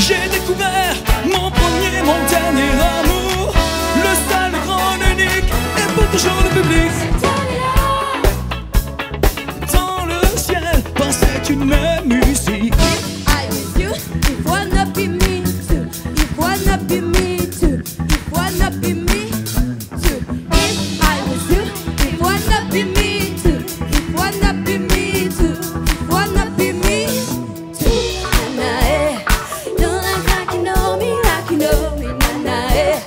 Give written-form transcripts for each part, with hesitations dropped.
J'ai découvert mon premier, mon dernier amour. Le seul, le grand, l'unique, et pour toujours le public. Dans le ciel passait une même musique. I miss you, if wanna be me too, if wanna be me too, if wanna be me too. If I miss you, if wanna be me too, if wanna be me too, if wanna be me too. Nanae, don't act like you know me, like you know me, Nanae.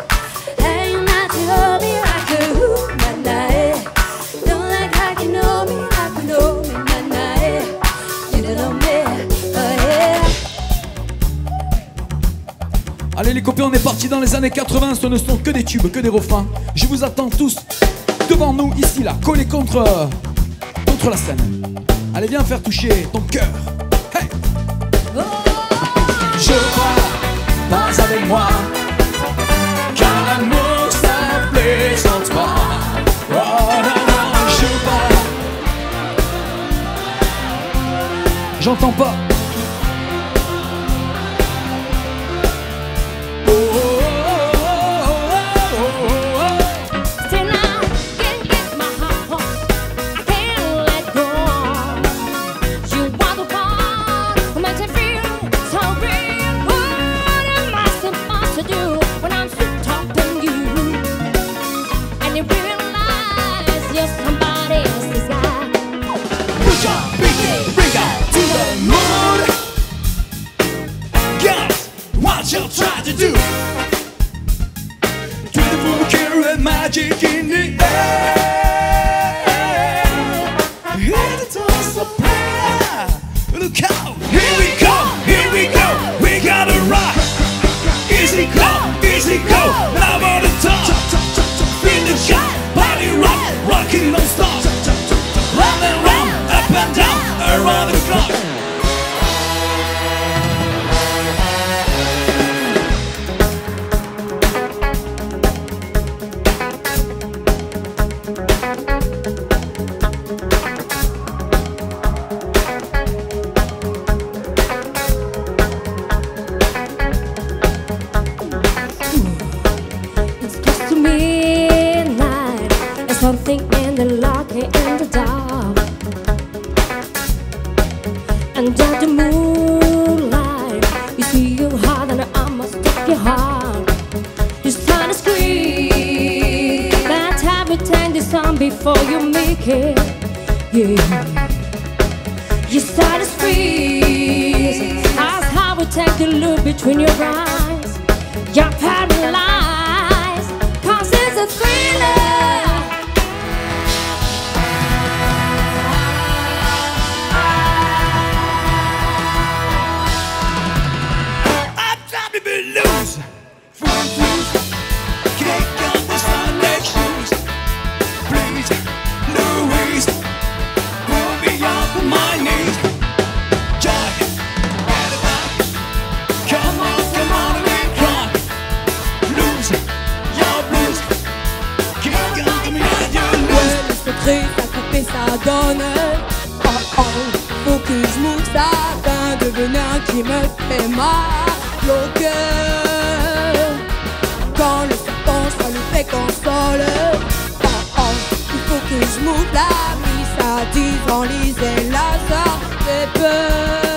Ain't nothing on me like you, Nanae. Don't act like you know me, like you know me, Nanae. You don't know me, oh yeah. Allez les copains, on est parti dans les années 80, ce ne sont que des tubes, que des refrains. Je vous attends tous devant nous, ici, là, collés contre la scène. Allez, viens faire toucher ton cœur. Hey. Je crois, pas avec moi, car l'amour ça plaisante pas. Oh non, non, je pars. J'entends pas. Magic in the air, hear the toss of prayer. Look out! Here we come, here we go. We gotta rock. Easy come, easy go. Now on the top, in the shot, body rock, rocking non-stop. Round and round, up and down, around the clock. Something in the lock and the dark, under the moonlight. You see your heart and I must take your heart. You're trying to scream, but time will turn this on before you make it. Yeah, you start to squeeze. That's how we take the look between your eyes. You're paralyzed, 'cause it's a thriller. Qui me fait mal au cœur. Quand le serpent soit le fait console, oh, oh, il faut que je m'ouvre la mise à 10 ans, lisez la sorte des peurs.